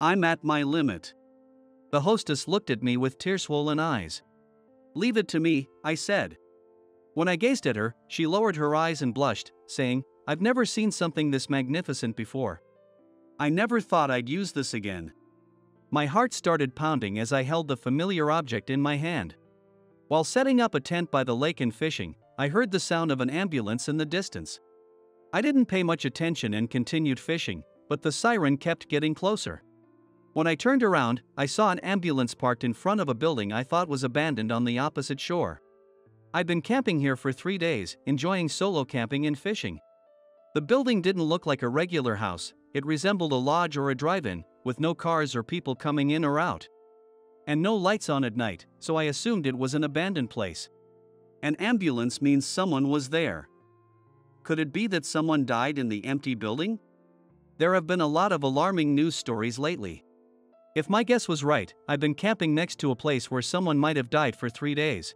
I'm at my limit." The hostess looked at me with tear-swollen eyes. "Leave it to me," I said. When I gazed at her, she lowered her eyes and blushed, saying, "I've never seen something this magnificent before. I never thought I'd use this again." My heart started pounding as I held the familiar object in my hand. While setting up a tent by the lake and fishing, I heard the sound of an ambulance in the distance. I didn't pay much attention and continued fishing, but the siren kept getting closer. When I turned around, I saw an ambulance parked in front of a building I thought was abandoned on the opposite shore. I'd been camping here for 3 days, enjoying solo camping and fishing. The building didn't look like a regular house, it resembled a lodge or a drive-in, with no cars or people coming in or out. And no lights on at night, so I assumed it was an abandoned place. An ambulance means someone was there. Could it be that someone died in the empty building? There have been a lot of alarming news stories lately. If my guess was right, I've been camping next to a place where someone might have died for 3 days.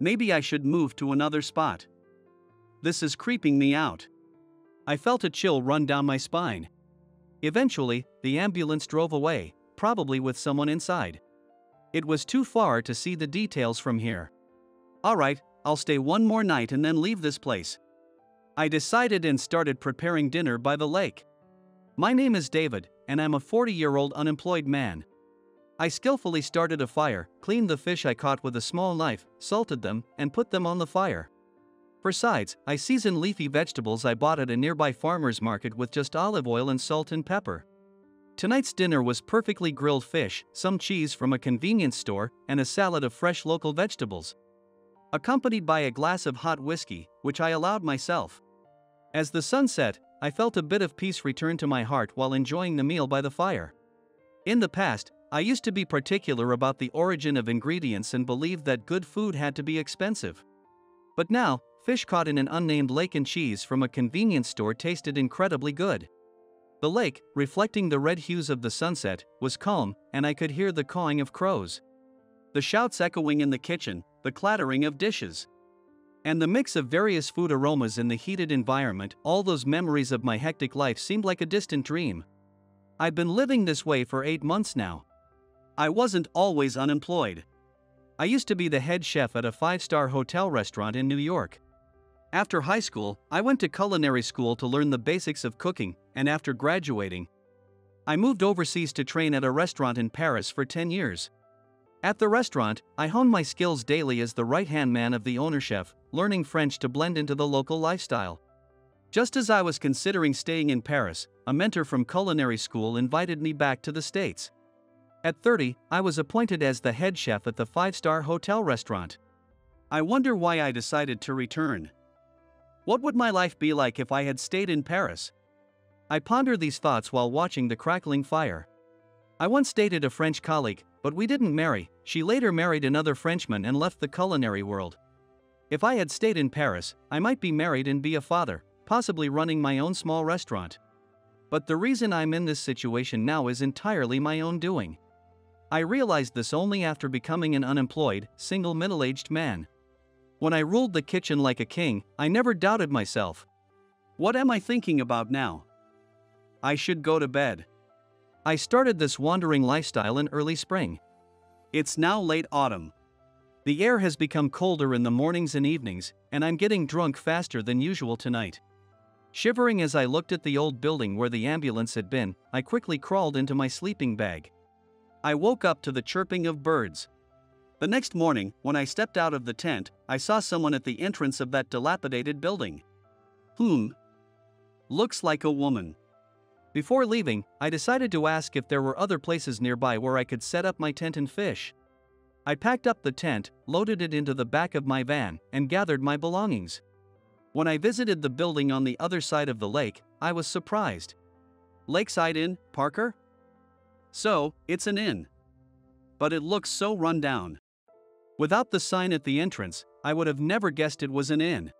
Maybe I should move to another spot. This is creeping me out. I felt a chill run down my spine. Eventually, the ambulance drove away, probably with someone inside. It was too far to see the details from here. Alright, I'll stay one more night and then leave this place, I decided, and started preparing dinner by the lake. My name is David, and I'm a 40-year-old unemployed man. I skillfully started a fire, cleaned the fish I caught with a small knife, salted them, and put them on the fire. For sides, I seasoned leafy vegetables I bought at a nearby farmer's market with just olive oil and salt and pepper. Tonight's dinner was perfectly grilled fish, some cheese from a convenience store, and a salad of fresh local vegetables, accompanied by a glass of hot whiskey, which I allowed myself. As the sun set, I felt a bit of peace return to my heart while enjoying the meal by the fire. In the past, I used to be particular about the origin of ingredients and believed that good food had to be expensive. But now, fish caught in an unnamed lake and cheese from a convenience store tasted incredibly good. The lake, reflecting the red hues of the sunset, was calm, and I could hear the cawing of crows, the shouts echoing in the kitchen, the clattering of dishes, and the mix of various food aromas in the heated environment. All those memories of my hectic life seemed like a distant dream. I've been living this way for 8 months now. I wasn't always unemployed. I used to be the head chef at a 5-star hotel restaurant in New York. After high school, I went to culinary school to learn the basics of cooking, and after graduating, I moved overseas to train at a restaurant in Paris for 10 years. At the restaurant, I honed my skills daily as the right-hand man of the owner chef, learning French to blend into the local lifestyle. Just as I was considering staying in Paris, a mentor from culinary school invited me back to the States. At 30, I was appointed as the head chef at the 5-star hotel restaurant. I wonder why I decided to return. What would my life be like if I had stayed in Paris? I ponder these thoughts while watching the crackling fire. I once dated a French colleague, but we didn't marry. She later married another Frenchman and left the culinary world. If I had stayed in Paris, I might be married and be a father, possibly running my own small restaurant. But the reason I'm in this situation now is entirely my own doing. I realized this only after becoming an unemployed, single middle-aged man. When I ruled the kitchen like a king, I never doubted myself. What am I thinking about now? I should go to bed. I started this wandering lifestyle in early spring. It's now late autumn. The air has become colder in the mornings and evenings, and I'm getting drunk faster than usual tonight. Shivering as I looked at the old building where the ambulance had been, I quickly crawled into my sleeping bag. I woke up to the chirping of birds. The next morning, when I stepped out of the tent, I saw someone at the entrance of that dilapidated building. Looks like a woman. Before leaving, I decided to ask if there were other places nearby where I could set up my tent and fish. I packed up the tent, loaded it into the back of my van, and gathered my belongings. When I visited the building on the other side of the lake, I was surprised. Lakeside Inn, Parker? So, it's an inn. But it looks so run down. Without the sign at the entrance, I would have never guessed it was an inn.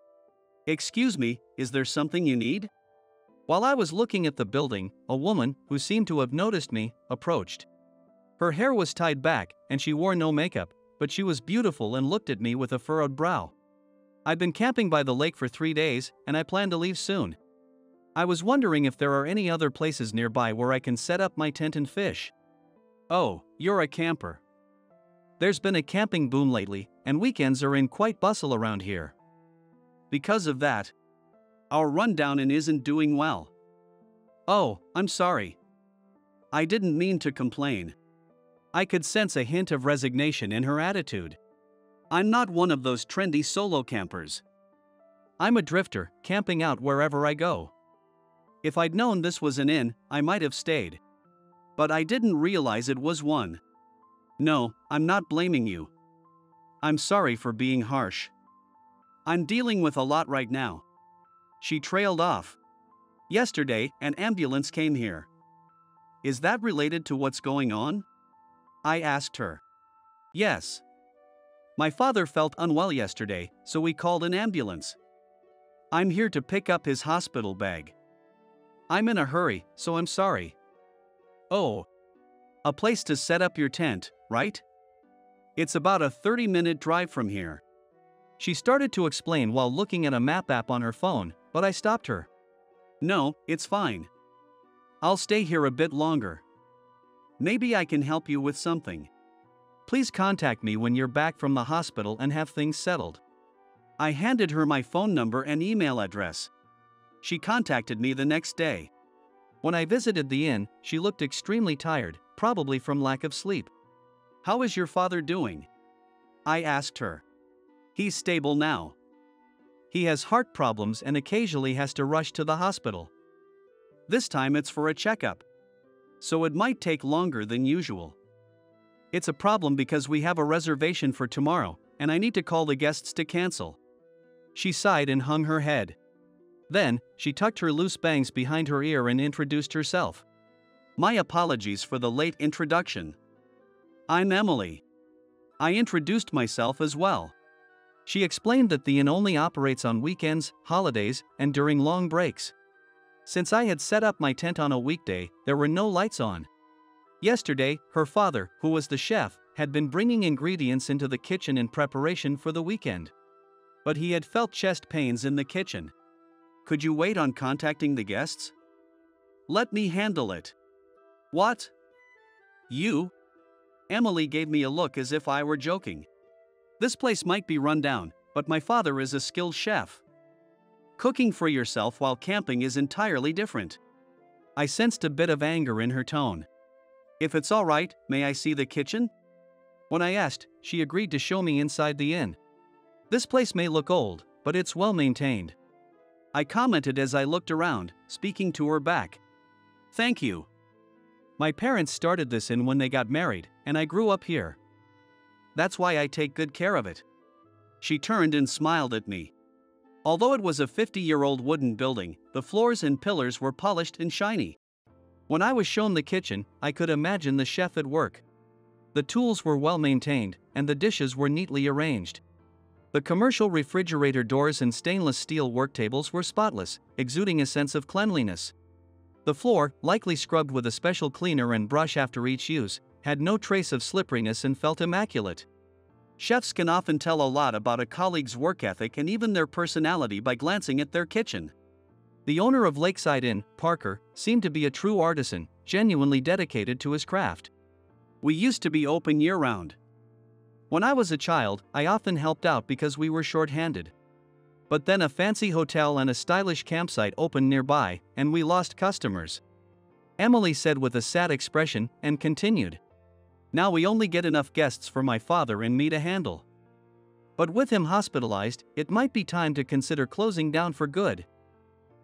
Excuse me, is there something you need? While I was looking at the building, a woman, who seemed to have noticed me, approached. Her hair was tied back, and she wore no makeup, but she was beautiful and looked at me with a furrowed brow. I've been camping by the lake for 3 days, and I plan to leave soon. I was wondering if there are any other places nearby where I can set up my tent and fish. Oh, you're a camper. There's been a camping boom lately, and weekends are in quite bustle around here. Because of that, our rundown inn isn't doing well. Oh, I'm sorry. I didn't mean to complain. I could sense a hint of resignation in her attitude. I'm not one of those trendy solo campers. I'm a drifter, camping out wherever I go. If I'd known this was an inn, I might have stayed. But I didn't realize it was one. No, I'm not blaming you. I'm sorry for being harsh. I'm dealing with a lot right now. She trailed off. Yesterday, an ambulance came here. Is that related to what's going on? I asked her. Yes. My father felt unwell yesterday, so we called an ambulance. I'm here to pick up his hospital bag. I'm in a hurry, so I'm sorry. Oh. A place to set up your tent, right? It's about a 30-minute drive from here. She started to explain while looking at a map app on her phone, but I stopped her. No, it's fine. I'll stay here a bit longer. Maybe I can help you with something. Please contact me when you're back from the hospital and have things settled. I handed her my phone number and email address. She contacted me the next day. When I visited the inn, she looked extremely tired, probably from lack of sleep. How is your father doing? I asked her. He's stable now. He has heart problems and occasionally has to rush to the hospital. This time it's for a checkup. So it might take longer than usual. It's a problem because we have a reservation for tomorrow, and I need to call the guests to cancel. She sighed and hung her head. Then, she tucked her loose bangs behind her ear and introduced herself. My apologies for the late introduction. I'm Emily. I introduced myself as well. She explained that the inn only operates on weekends, holidays, and during long breaks. Since I had set up my tent on a weekday, there were no lights on. Yesterday, her father, who was the chef, had been bringing ingredients into the kitchen in preparation for the weekend. But he had felt chest pains in the kitchen. Could you wait on contacting the guests? Let me handle it. What? You? Emily gave me a look as if I were joking. This place might be run down, but my father is a skilled chef. Cooking for yourself while camping is entirely different. I sensed a bit of anger in her tone. If it's all right, may I see the kitchen? When I asked, she agreed to show me inside the inn. This place may look old, but it's well maintained. I commented as I looked around, speaking to her back. Thank you. My parents started this inn when they got married, and I grew up here. That's why I take good care of it. She turned and smiled at me. Although it was a 50-year-old wooden building, the floors and pillars were polished and shiny. When I was shown the kitchen, I could imagine the chef at work. The tools were well maintained, and the dishes were neatly arranged. The commercial refrigerator doors and stainless steel worktables were spotless, exuding a sense of cleanliness. The floor, likely scrubbed with a special cleaner and brush after each use, had no trace of slipperiness and felt immaculate. Chefs can often tell a lot about a colleague's work ethic and even their personality by glancing at their kitchen. The owner of Lakeside Inn, Parker, seemed to be a true artisan, genuinely dedicated to his craft. We used to be open year-round. When I was a child, I often helped out because we were short-handed. But then a fancy hotel and a stylish campsite opened nearby, and we lost customers. Emily said with a sad expression, and continued. Now we only get enough guests for my father and me to handle. But with him hospitalized, it might be time to consider closing down for good.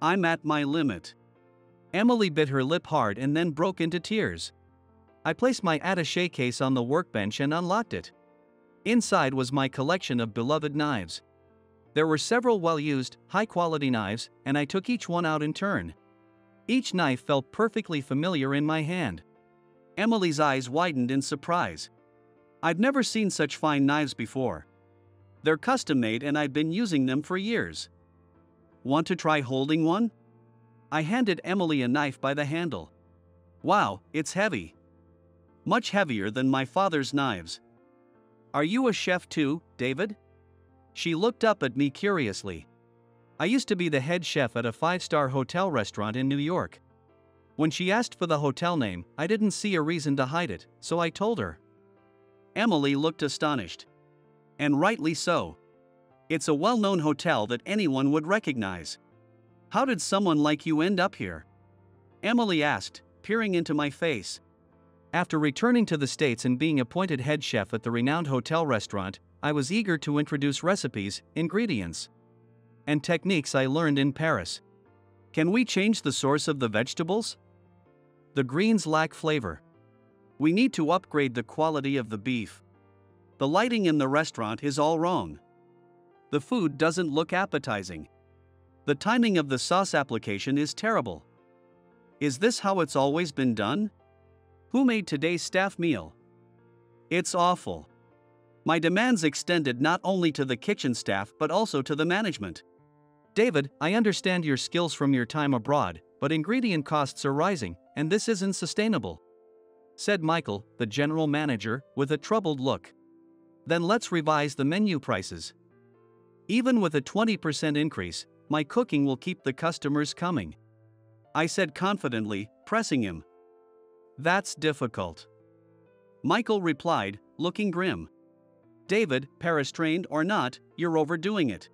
I'm at my limit. Emily bit her lip hard and then broke into tears. I placed my attaché case on the workbench and unlocked it. Inside was my collection of beloved knives. There were several well-used, high-quality knives, and I took each one out in turn. Each knife felt perfectly familiar in my hand. Emily's eyes widened in surprise. I'd never seen such fine knives before. They're custom-made and I'd been using them for years. Want to try holding one? I handed Emily a knife by the handle. Wow, it's heavy. Much heavier than my father's knives. Are you a chef too, David? She looked up at me curiously. I used to be the head chef at a 5-star hotel restaurant in New York. When she asked for the hotel name, I didn't see a reason to hide it, so I told her." Emily looked astonished. And rightly so. It's a well-known hotel that anyone would recognize. "How did someone like you end up here?" Emily asked, peering into my face. After returning to the States and being appointed head chef at the renowned hotel restaurant, I was eager to introduce recipes, ingredients, and techniques I learned in Paris. "Can we change the source of the vegetables? The greens lack flavor. We need to upgrade the quality of the beef. The lighting in the restaurant is all wrong. The food doesn't look appetizing. The timing of the sauce application is terrible. Is this how it's always been done? Who made today's staff meal? It's awful." My demands extended not only to the kitchen staff but also to the management. "David, I understand your skills from your time abroad, but ingredient costs are rising, and this isn't sustainable," said Michael, the general manager, with a troubled look. "Then let's revise the menu prices. Even with a 20% increase, my cooking will keep the customers coming," I said confidently, pressing him. "That's difficult," Michael replied, looking grim. "David, Paris-trained or not, you're overdoing it.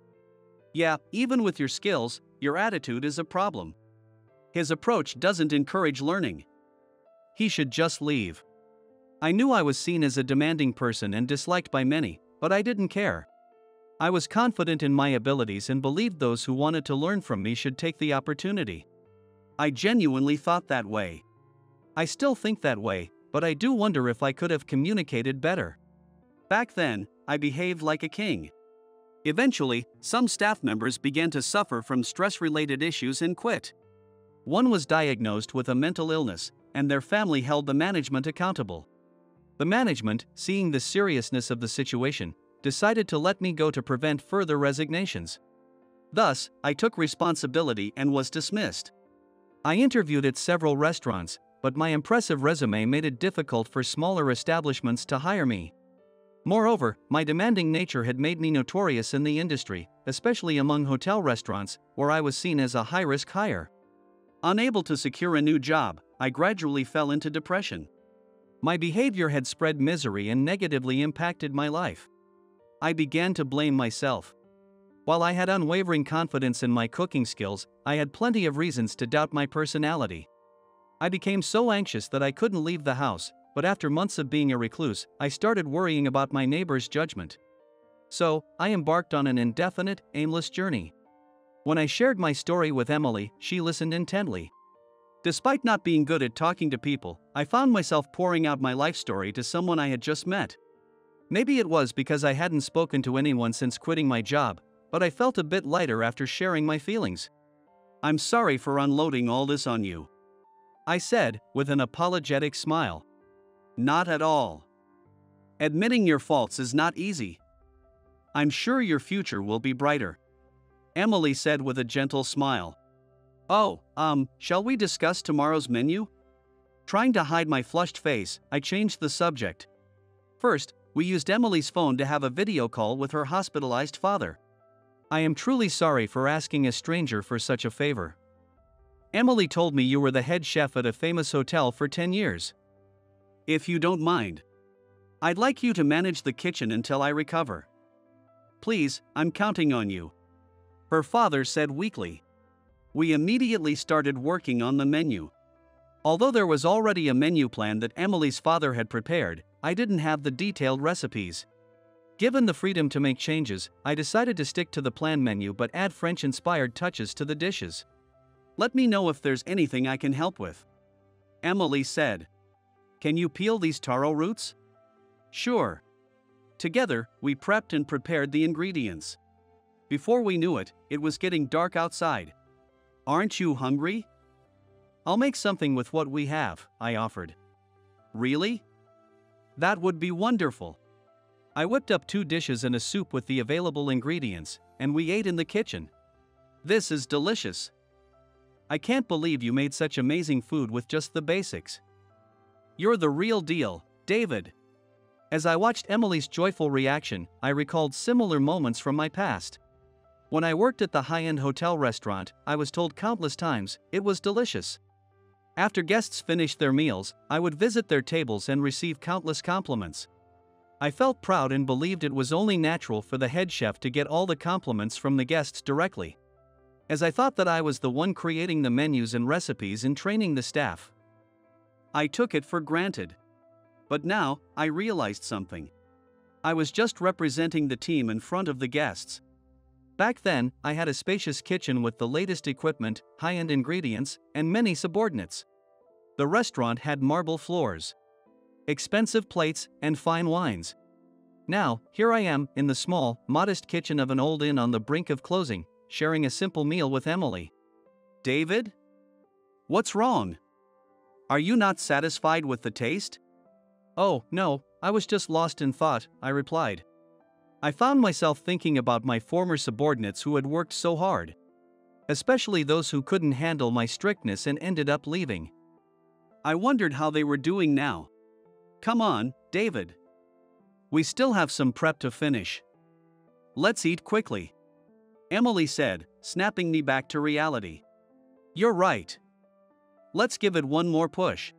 Yeah, even with your skills, your attitude is a problem." His approach doesn't encourage learning. He should just leave. I knew I was seen as a demanding person and disliked by many, but I didn't care. I was confident in my abilities and believed those who wanted to learn from me should take the opportunity. I genuinely thought that way. I still think that way, but I do wonder if I could have communicated better. Back then, I behaved like a king. Eventually, some staff members began to suffer from stress-related issues and quit. One was diagnosed with a mental illness, and their family held the management accountable. The management, seeing the seriousness of the situation, decided to let me go to prevent further resignations. Thus, I took responsibility and was dismissed. I interviewed at several restaurants, but my impressive resume made it difficult for smaller establishments to hire me. Moreover, my demanding nature had made me notorious in the industry, especially among hotel restaurants, where I was seen as a high-risk hire. Unable to secure a new job, I gradually fell into depression. My behavior had spread misery and negatively impacted my life. I began to blame myself. While I had unwavering confidence in my cooking skills, I had plenty of reasons to doubt my personality. I became so anxious that I couldn't leave the house, but after months of being a recluse, I started worrying about my neighbor's judgment. So, I embarked on an indefinite, aimless journey. When I shared my story with Emily, she listened intently. Despite not being good at talking to people, I found myself pouring out my life story to someone I had just met. Maybe it was because I hadn't spoken to anyone since quitting my job, but I felt a bit lighter after sharing my feelings. "I'm sorry for unloading all this on you," I said, with an apologetic smile. "Not at all. Admitting your faults is not easy. I'm sure your future will be brighter," Emily said with a gentle smile. "Oh, shall we discuss tomorrow's menu?" Trying to hide my flushed face, I changed the subject. First, we used Emily's phone to have a video call with her hospitalized father. "I am truly sorry for asking a stranger for such a favor. Emily told me you were the head chef at a famous hotel for 10 years. If you don't mind, I'd like you to manage the kitchen until I recover. Please, I'm counting on you," her father said weakly. We immediately started working on the menu. Although there was already a menu plan that Emily's father had prepared, I didn't have the detailed recipes. Given the freedom to make changes, I decided to stick to the plan menu but add French-inspired touches to the dishes. "Let me know if there's anything I can help with," Emily said. "Can you peel these taro roots?" "Sure." Together, we prepped and prepared the ingredients. Before we knew it, it was getting dark outside. "Aren't you hungry? I'll make something with what we have," I offered. "Really? That would be wonderful." I whipped up 2 dishes and a soup with the available ingredients, and we ate in the kitchen. "This is delicious. I can't believe you made such amazing food with just the basics. You're the real deal, David." As I watched Emily's joyful reaction, I recalled similar moments from my past. When I worked at the high-end hotel restaurant, I was told countless times, it was delicious. After guests finished their meals, I would visit their tables and receive countless compliments. I felt proud and believed it was only natural for the head chef to get all the compliments from the guests directly, as I thought that I was the one creating the menus and recipes and training the staff. I took it for granted. But now, I realized something. I was just representing the team in front of the guests. Back then, I had a spacious kitchen with the latest equipment, high-end ingredients, and many subordinates. The restaurant had marble floors, expensive plates, and fine wines. Now, here I am, in the small, modest kitchen of an old inn on the brink of closing, sharing a simple meal with Emily. "David? What's wrong? Are you not satisfied with the taste?" "Oh, no, I was just lost in thought," I replied. I found myself thinking about my former subordinates who had worked so hard, especially those who couldn't handle my strictness and ended up leaving. I wondered how they were doing now. "Come on, David. We still have some prep to finish. Let's eat quickly," Emily said, snapping me back to reality. "You're right. Let's give it one more push,"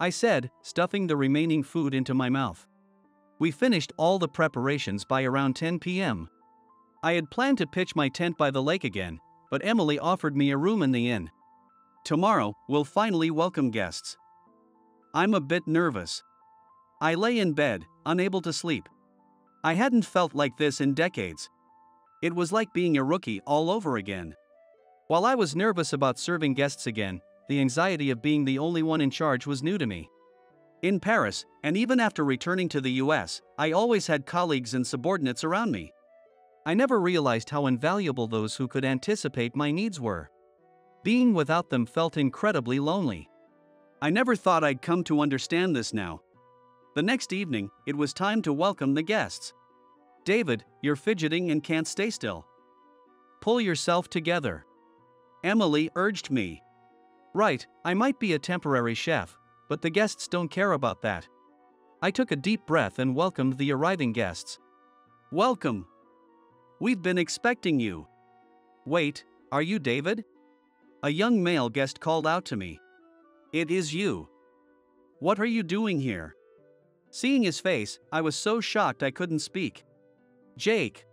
I said, stuffing the remaining food into my mouth. We finished all the preparations by around 10 p.m. I had planned to pitch my tent by the lake again, but Emily offered me a room in the inn. "Tomorrow, we'll finally welcome guests. I'm a bit nervous." I lay in bed, unable to sleep. I hadn't felt like this in decades. It was like being a rookie all over again. While I was nervous about serving guests again, the anxiety of being the only one in charge was new to me. In Paris, and even after returning to the US, I always had colleagues and subordinates around me. I never realized how invaluable those who could anticipate my needs were. Being without them felt incredibly lonely. I never thought I'd come to understand this now. The next evening, it was time to welcome the guests. "David, you're fidgeting and can't stay still. Pull yourself together," Emily urged me. Right, I might be a temporary chef, but the guests don't care about that. I took a deep breath and welcomed the arriving guests. "Welcome. We've been expecting you." "Wait, are you David?" A young male guest called out to me. "It is you. What are you doing here?" Seeing his face, I was so shocked I couldn't speak. Jake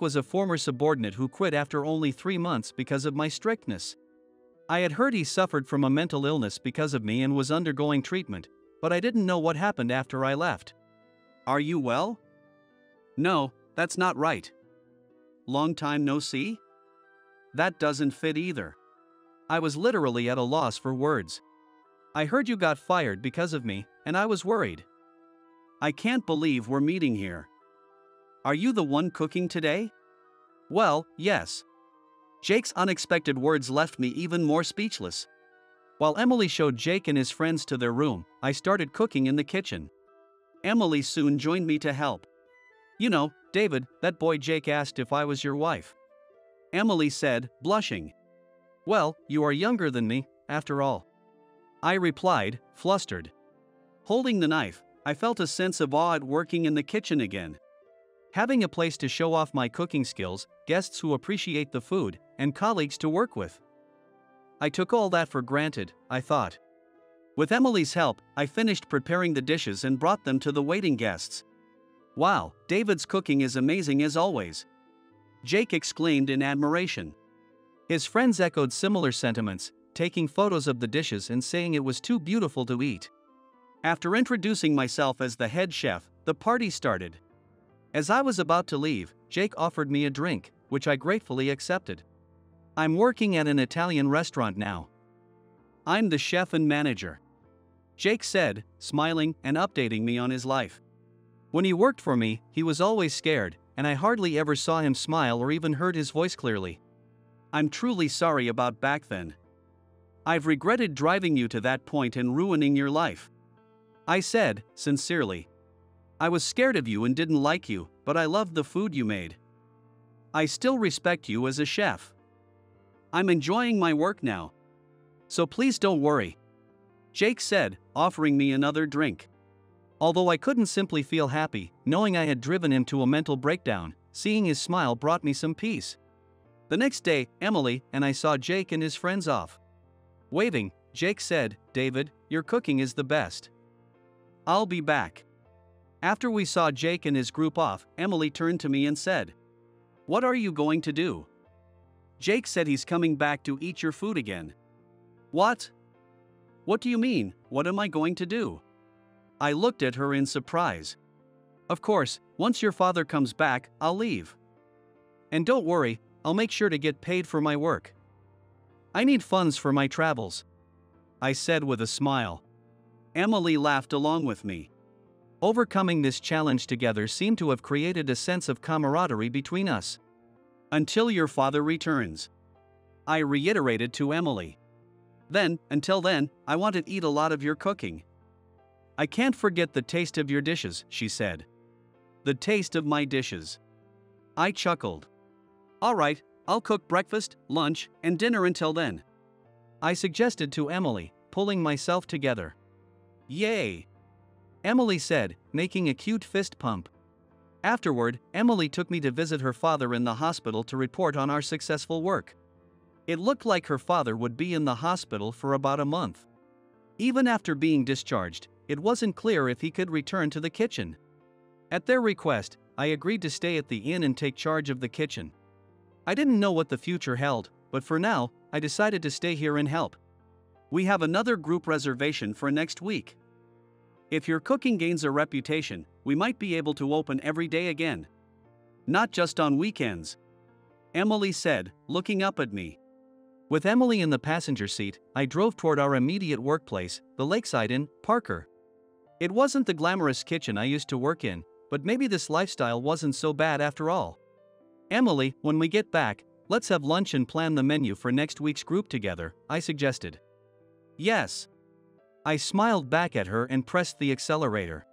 was a former subordinate who quit after only 3 months because of my strictness. I had heard he suffered from a mental illness because of me and was undergoing treatment, but I didn't know what happened after I left. "Are you well?" "No, that's not right. Long time no see? That doesn't fit either." I was literally at a loss for words. "I heard you got fired because of me, and I was worried. I can't believe we're meeting here. Are you the one cooking today?" "Well, yes." Jake's unexpected words left me even more speechless. While Emily showed Jake and his friends to their room, I started cooking in the kitchen. Emily soon joined me to help. "You know, David, that boy Jake asked if I was your wife," Emily said, blushing. "Well, you are younger than me, after all," I replied, flustered. Holding the knife, I felt a sense of awe at working in the kitchen again. Having a place to show off my cooking skills, guests who appreciate the food, and colleagues to work with. I took all that for granted, I thought. With Emily's help, I finished preparing the dishes and brought them to the waiting guests. "Wow, David's cooking is amazing as always," Jake exclaimed in admiration. His friends echoed similar sentiments, taking photos of the dishes and saying it was too beautiful to eat. After introducing myself as the head chef, the party started. As I was about to leave, Jake offered me a drink, which I gratefully accepted. "I'm working at an Italian restaurant now. I'm the chef and manager," Jake said, smiling and updating me on his life. When he worked for me, he was always scared, and I hardly ever saw him smile or even heard his voice clearly. "I'm truly sorry about back then. I've regretted driving you to that point and ruining your life," I said, sincerely. "I was scared of you and didn't like you, but I loved the food you made. I still respect you as a chef. I'm enjoying my work now. So please don't worry," Jake said, offering me another drink. Although I couldn't simply feel happy, knowing I had driven him to a mental breakdown, Seeing his smile brought me some peace. The next day, Emily and I saw Jake and his friends off. Waving, Jake said, "David, your cooking is the best. I'll be back." After we saw Jake and his group off, Emily turned to me and said, "What are you going to do?" Jake said he's coming back to eat your food again. "What? What do you mean, what am I going to do?" I looked at her in surprise. "Of course, once your father comes back, I'll leave. And don't worry, I'll make sure to get paid for my work. I need funds for my travels," I said with a smile. Emily laughed along with me. Overcoming this challenge together seemed to have created a sense of camaraderie between us. "Until your father returns," I reiterated to Emily. "Then, until then, I want to eat a lot of your cooking. I can't forget the taste of your dishes," she said. "The taste of my dishes." I chuckled. "All right, I'll cook breakfast, lunch, and dinner until then," I suggested to Emily, pulling myself together. "Yay!" Emily said, making a cute fist pump. Afterward, Emily took me to visit her father in the hospital to report on our successful work. It looked like her father would be in the hospital for about a month. Even after being discharged, it wasn't clear if he could return to the kitchen. At their request, I agreed to stay at the inn and take charge of the kitchen. I didn't know what the future held, but for now, I decided to stay here and help. We have another group reservation for next week. If your cooking gains a reputation, we might be able to open every day again. Not just on weekends," Emily said, looking up at me. With Emily in the passenger seat, I drove toward our immediate workplace, the Lakeside Inn, Parker. It wasn't the glamorous kitchen I used to work in, but maybe this lifestyle wasn't so bad after all. "Emily, when we get back, let's have lunch and plan the menu for next week's group together," I suggested. "Yes." I smiled back at her and pressed the accelerator.